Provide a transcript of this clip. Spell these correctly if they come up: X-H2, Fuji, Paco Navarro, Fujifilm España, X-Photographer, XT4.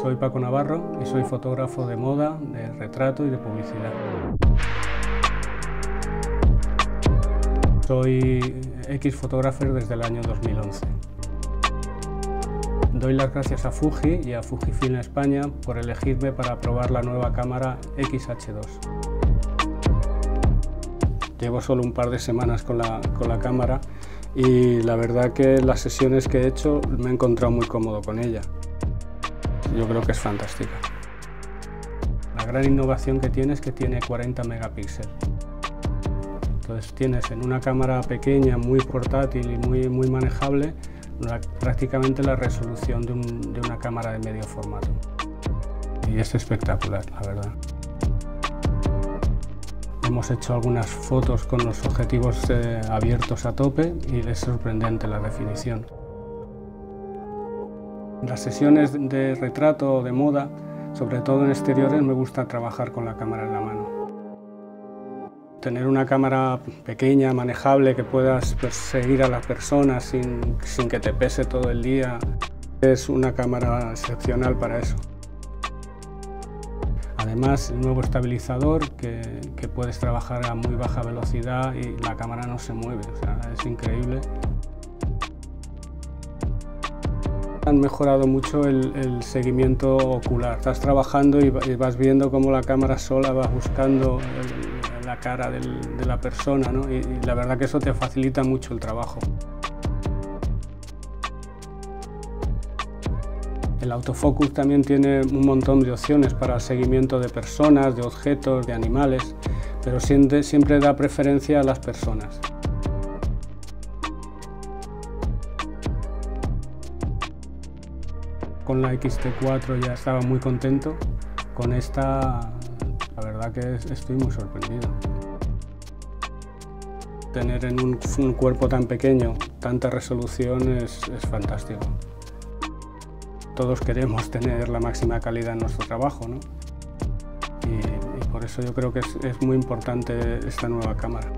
Soy Paco Navarro y soy fotógrafo de moda, de retrato y de publicidad. Soy X-Photographer desde el año 2011. Doy las gracias a Fuji y a Fujifilm España por elegirme para probar la nueva cámara X-H2. Llevo solo un par de semanas con la cámara y la verdad que las sesiones que he hecho me he encontrado muy cómodo con ella. Yo creo que es fantástica. La gran innovación que tiene es que tiene 40 megapíxeles. Entonces tienes en una cámara pequeña, muy portátil y muy manejable, prácticamente la resolución de una cámara de medio formato. Y es espectacular, la verdad. Hemos hecho algunas fotos con los objetivos abiertos a tope y es sorprendente la definición. Las sesiones de retrato o de moda, sobre todo en exteriores, me gusta trabajar con la cámara en la mano. Tener una cámara pequeña, manejable, que puedas perseguir a las personas sin que te pese todo el día, es una cámara excepcional para eso. Además, el nuevo estabilizador que puedes trabajar a muy baja velocidad y la cámara no se mueve, o sea, es increíble. Han mejorado mucho el seguimiento ocular. Estás trabajando y vas viendo cómo la cámara sola va buscando la cara de la persona, ¿no? Y la verdad que eso te facilita mucho el trabajo. El autofocus también tiene un montón de opciones para el seguimiento de personas, de objetos, de animales, pero siempre da preferencia a las personas. Con la XT4 ya estaba muy contento, con esta la verdad que estoy muy sorprendido. Tener en un cuerpo tan pequeño tanta resolución es fantástico. Todos queremos tener la máxima calidad en nuestro trabajo, ¿no? Y por eso yo creo que es muy importante esta nueva cámara.